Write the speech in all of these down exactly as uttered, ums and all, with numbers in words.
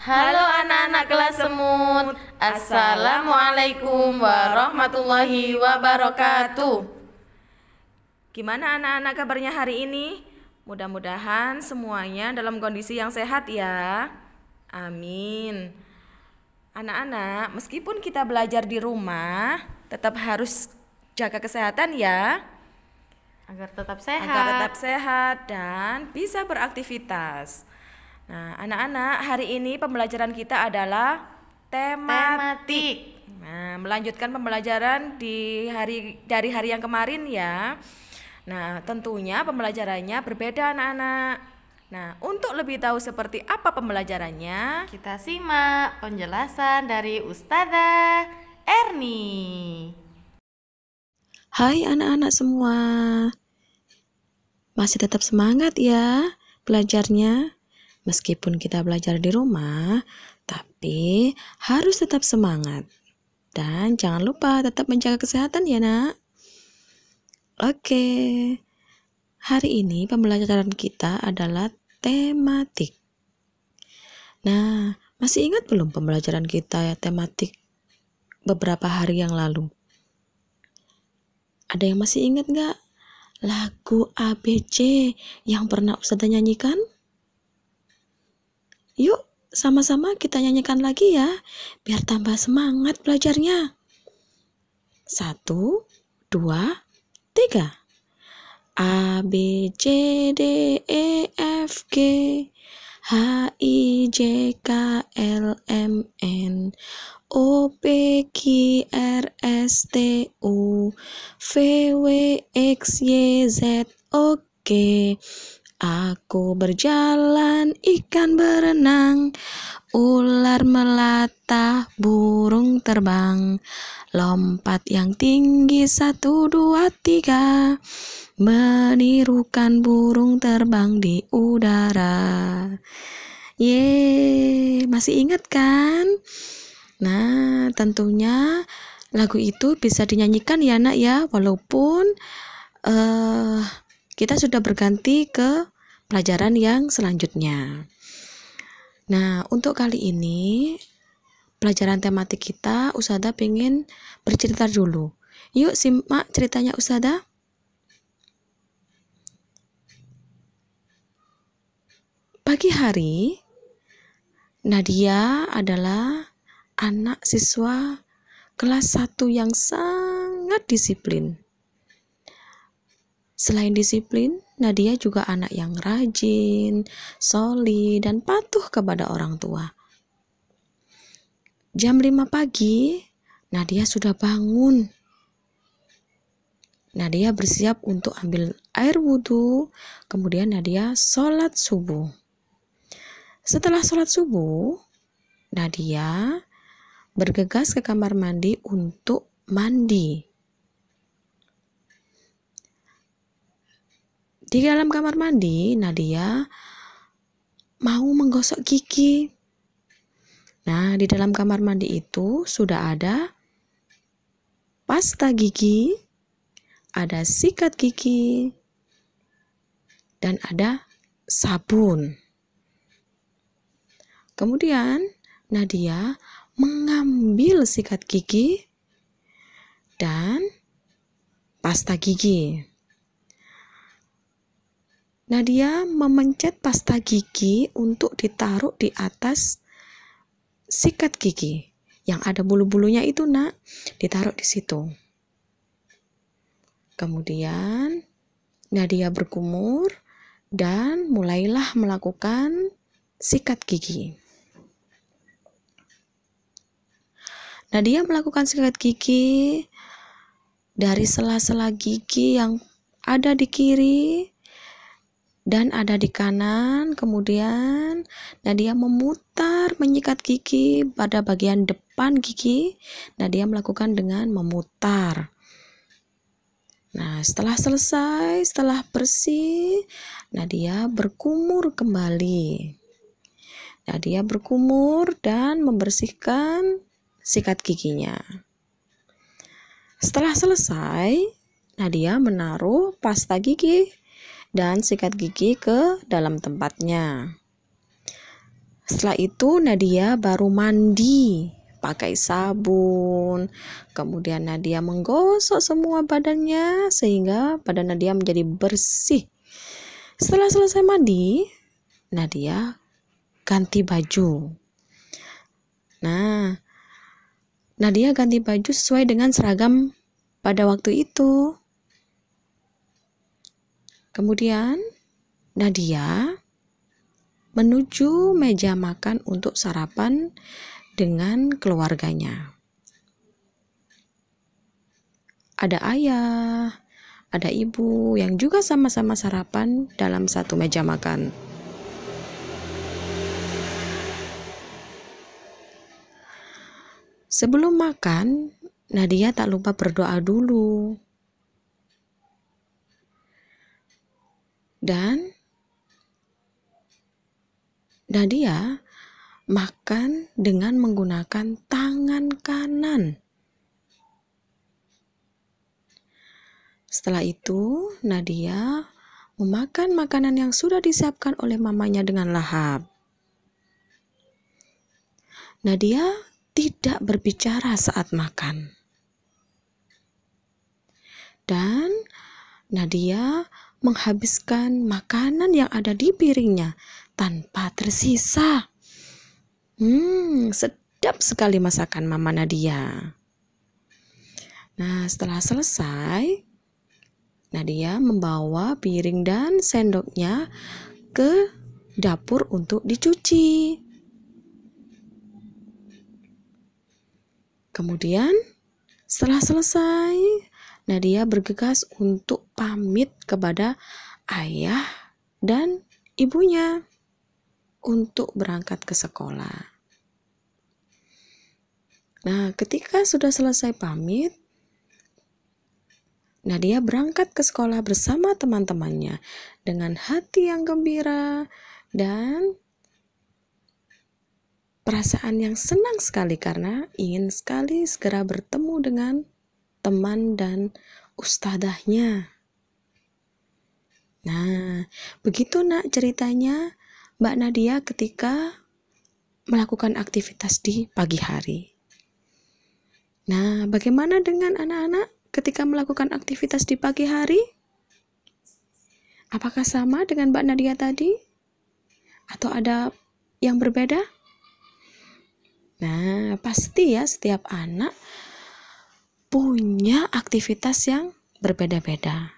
Halo anak-anak kelas semut, assalamualaikum warahmatullahi wabarakatuh. Gimana anak-anak kabarnya hari ini? Mudah-mudahan semuanya dalam kondisi yang sehat ya. Amin. Anak-anak, meskipun kita belajar di rumah, tetap harus jaga kesehatan ya, agar tetap sehat, agar tetap sehat dan bisa beraktivitas. Nah, anak-anak, hari ini pembelajaran kita adalah tematik. Nah, melanjutkan pembelajaran di hari dari hari yang kemarin ya. Nah, tentunya pembelajarannya berbeda anak-anak. Nah, untuk lebih tahu seperti apa pembelajarannya, kita simak penjelasan dari Ustadzah Ernie. Hai anak-anak semua, masih tetap semangat ya belajarnya. Meskipun kita belajar di rumah, tapi harus tetap semangat. Dan jangan lupa tetap menjaga kesehatan ya nak. Oke, hari ini pembelajaran kita adalah tematik. Nah, masih ingat belum pembelajaran kita ya tematik beberapa hari yang lalu? Ada yang masih ingat nggak lagu A B C yang pernah Ustadzah nyanyikan? Yuk, sama-sama kita nyanyikan lagi ya, biar tambah semangat belajarnya. Satu, dua, tiga. A, B, C, D, E, F, G, H, I, J, K, L, M, N, O, P, Q, R, S, T, U, V, W, X, Y, Z, O, K. Aku berjalan, ikan berenang, ular melata, burung terbang, lompat yang tinggi satu dua tiga, menirukan burung terbang di udara. Yeay, masih ingat kan? Nah, tentunya lagu itu bisa dinyanyikan ya nak ya, walaupun uh, kita sudah berganti ke pelajaran yang selanjutnya. Nah, untuk kali ini pelajaran tematik kita, Ustadzah pengen bercerita dulu. Yuk simak ceritanya Ustadzah. Pagi hari, Nadia adalah anak siswa kelas satu yang sangat disiplin. Selain disiplin, Nadia juga anak yang rajin, solih, dan patuh kepada orang tua. Jam lima pagi, Nadia sudah bangun. Nadia bersiap untuk ambil air wudhu, kemudian Nadia sholat subuh. Setelah sholat subuh, Nadia bergegas ke kamar mandi untuk mandi. Di dalam kamar mandi, Nadia mau menggosok gigi. Nah, di dalam kamar mandi itu sudah ada pasta gigi, ada sikat gigi, dan ada sabun. Kemudian, Nadia mengambil sikat gigi dan pasta gigi. Nadia memencet pasta gigi untuk ditaruh di atas sikat gigi yang ada bulu-bulunya itu nak, ditaruh di situ. Kemudian Nadia berkumur dan mulailah melakukan sikat gigi. Nadia melakukan sikat gigi dari sela-sela gigi yang ada di kiri dan ada di kanan, kemudian Nadia memutar menyikat gigi pada bagian depan gigi. Nadia melakukan dengan memutar. Nah, setelah selesai, setelah bersih, Nadia berkumur kembali. Nadia berkumur dan membersihkan sikat giginya. Setelah selesai, Nadia menaruh pasta gigi dan sikat gigi ke dalam tempatnya. Setelah itu Nadia baru mandi pakai sabun. Kemudian Nadia menggosok semua badannya sehingga badan Nadia menjadi bersih. Setelah selesai mandi, Nadia ganti baju. Nah, Nadia ganti baju sesuai dengan seragam pada waktu itu. Kemudian Nadia menuju meja makan untuk sarapan dengan keluarganya. Ada ayah, ada ibu yang juga sama-sama sarapan dalam satu meja makan. Sebelum makan, Nadia tak lupa berdoa dulu. Dan Nadia makan dengan menggunakan tangan kanan. Setelah itu, Nadia memakan makanan yang sudah disiapkan oleh mamanya dengan lahap. Nadia tidak berbicara saat makan. Dan Nadia menghabiskan makanan yang ada di piringnya tanpa tersisa. Hmm, sedap sekali masakan Mama Nadia. Nah, setelah selesai, Nadia membawa piring dan sendoknya ke dapur untuk dicuci. Kemudian, setelah selesai, Nadia bergegas untuk pamit kepada ayah dan ibunya untuk berangkat ke sekolah. Nah, ketika sudah selesai pamit, Nadia berangkat ke sekolah bersama teman-temannya dengan hati yang gembira dan perasaan yang senang sekali karena ingin sekali segera bertemu dengan teman dan ustadzahnya. Nah, begitu nak ceritanya Mbak Nadia ketika melakukan aktivitas di pagi hari. Nah, bagaimana dengan anak-anak ketika melakukan aktivitas di pagi hari? Apakah sama dengan Mbak Nadia tadi? Atau ada yang berbeda? Nah, pasti ya setiap anak punya aktivitas yang berbeda-beda.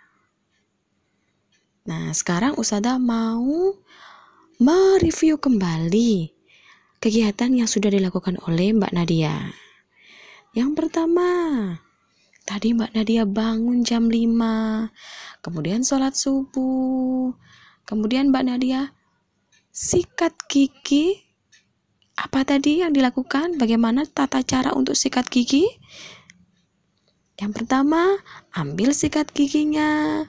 Nah, sekarang Ustadzah mau mereview kembali kegiatan yang sudah dilakukan oleh Mbak Nadia. Yang pertama, tadi Mbak Nadia bangun jam lima, kemudian sholat subuh, kemudian Mbak Nadia sikat gigi. Apa tadi yang dilakukan? Bagaimana tata cara untuk sikat gigi? Yang pertama, ambil sikat giginya,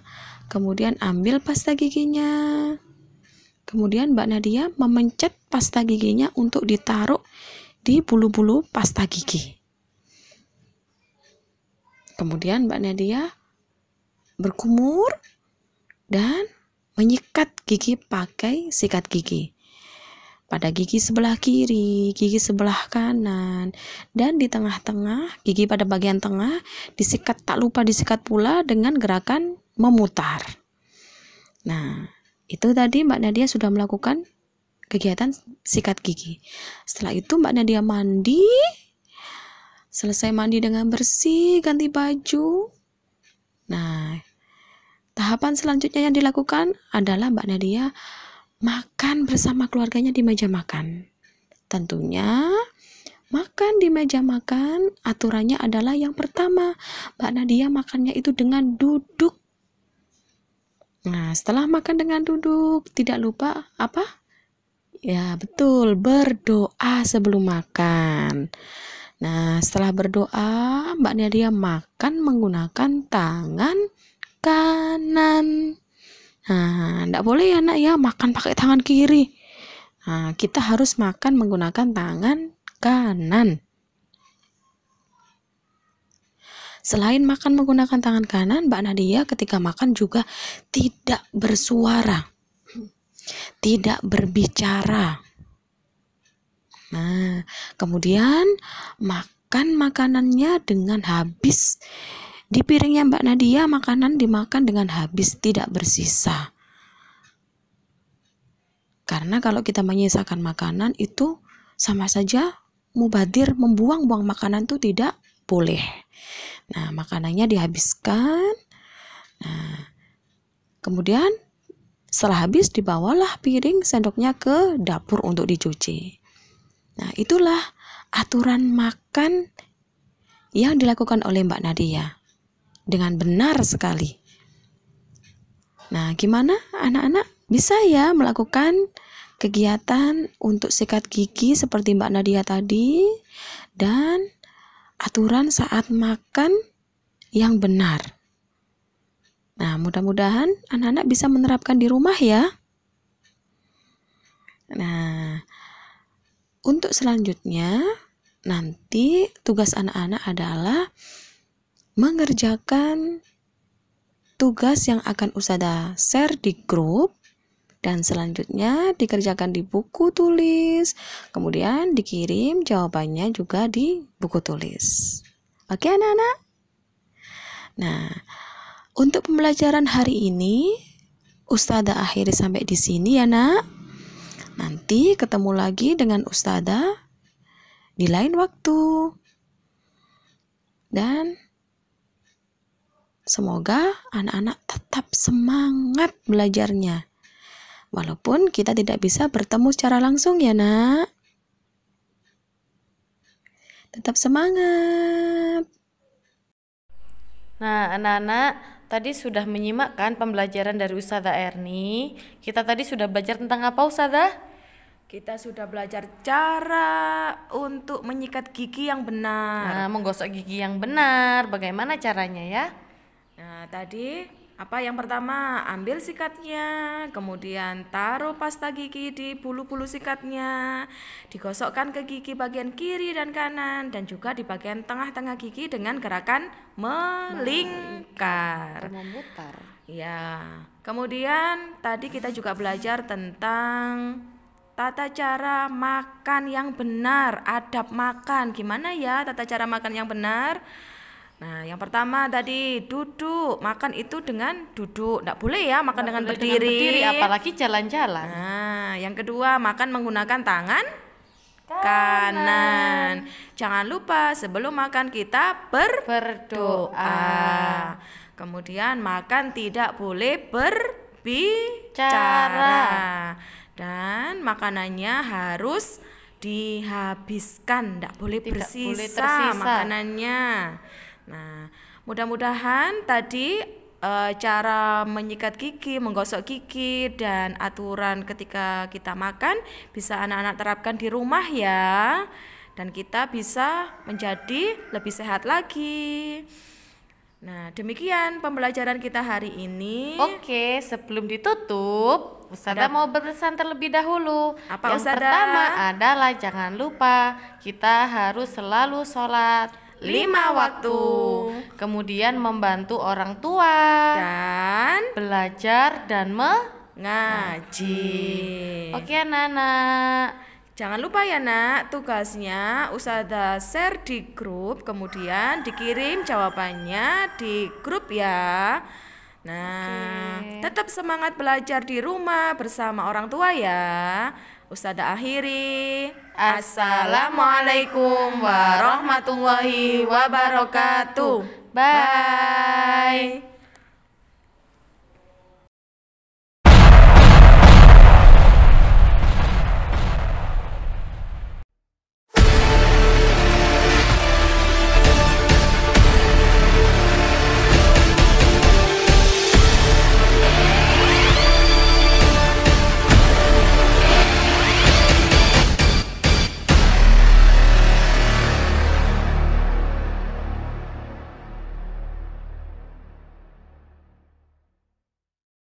kemudian ambil pasta giginya. Kemudian Mbak Nadia memencet pasta giginya untuk ditaruh di bulu-bulu pasta gigi. Kemudian Mbak Nadia berkumur dan menyikat gigi pakai sikat gigi. Pada gigi sebelah kiri, gigi sebelah kanan, dan di tengah-tengah, gigi pada bagian tengah disikat, tak lupa disikat pula dengan gerakan memutar. Nah, itu tadi Mbak Nadia sudah melakukan kegiatan sikat gigi. Setelah itu Mbak Nadia mandi, selesai mandi dengan bersih, ganti baju. Nah, tahapan selanjutnya yang dilakukan adalah Mbak Nadia makan bersama keluarganya di meja makan. Tentunya makan di meja makan aturannya adalah yang pertama, Mbak Nadia makannya itu dengan duduk. Nah, setelah makan dengan duduk, tidak lupa apa? Ya, betul, berdoa sebelum makan. Nah, setelah berdoa, Mbak Nadia makan menggunakan tangan kanan. Nah, tidak boleh ya nak ya makan pakai tangan kiri. Nah, kita harus makan menggunakan tangan kanan. Selain makan menggunakan tangan kanan, Mbak Nadia ketika makan juga tidak bersuara, tidak berbicara. Nah, kemudian makan makanannya dengan habis. Di piringnya Mbak Nadia, makanan dimakan dengan habis, tidak bersisa. Karena kalau kita menyisakan makanan itu sama saja mubadir, membuang-buang makanan itu tidak boleh. Nah, makanannya dihabiskan. Nah, kemudian setelah habis dibawalah piring sendoknya ke dapur untuk dicuci. Nah, itulah aturan makan yang dilakukan oleh Mbak Nadia dengan benar sekali. Nah, gimana anak-anak? Bisa ya melakukan kegiatan untuk sikat gigi seperti Mbak Nadia tadi dan aturan saat makan yang benar. Nah, mudah-mudahan anak-anak bisa menerapkan di rumah ya. Nah, untuk selanjutnya nanti tugas anak-anak adalah mengerjakan tugas yang akan Ustadzah share di grup dan selanjutnya dikerjakan di buku tulis, kemudian dikirim jawabannya juga di buku tulis. Oke anak-anak? Nah, untuk pembelajaran hari ini Ustadzah akhiri sampai di sini ya nak. Nanti ketemu lagi dengan Ustadzah di lain waktu dan semoga anak-anak tetap semangat belajarnya. Walaupun kita tidak bisa bertemu secara langsung ya nak. Tetap semangat. Nah anak-anak, tadi sudah menyimak kan pembelajaran dari Ustadzah Ernie. Kita tadi sudah belajar tentang apa Ustadzah? Kita sudah belajar cara untuk menyikat gigi yang benar. Nah, menggosok gigi yang benar, bagaimana caranya ya? Nah, tadi apa yang pertama? Ambil sikatnya, kemudian taruh pasta gigi di bulu-bulu sikatnya, digosokkan ke gigi bagian kiri dan kanan, dan juga di bagian tengah-tengah gigi dengan gerakan melingkar. Memutar. Ya. Kemudian tadi kita juga belajar tentang tata cara makan yang benar, adab makan. Gimana ya tata cara makan yang benar? Nah, yang pertama tadi duduk, makan itu dengan duduk. Tidak boleh ya makan dengan berdiri. dengan berdiri, apalagi jalan-jalan. Nah, yang kedua makan menggunakan tangan kanan. kanan. Jangan lupa sebelum makan kita ber berdoa. Kemudian makan tidak boleh berbicara. Dan makanannya harus dihabiskan, tidak boleh tidak bersisa boleh tersisa. makanannya. Nah, mudah-mudahan tadi e, cara menyikat gigi, menggosok gigi, dan aturan ketika kita makan bisa anak-anak terapkan di rumah ya. Dan kita bisa menjadi lebih sehat lagi. Nah, demikian pembelajaran kita hari ini. Oke, sebelum ditutup Ustadzah mau berpesan terlebih dahulu. Apa, Yang Ustadzah? pertama adalah jangan lupa kita harus selalu sholat lima waktu, kemudian membantu orang tua dan belajar dan mengaji. Oke anak-anak, jangan lupa ya nak, tugasnya Ustadzah share di grup, kemudian dikirim jawabannya di grup ya. Nah, Oke. tetap semangat belajar di rumah bersama orang tua ya. Ustadzah akhiri. Assalamualaikum warahmatullahi wabarakatuh. Bye.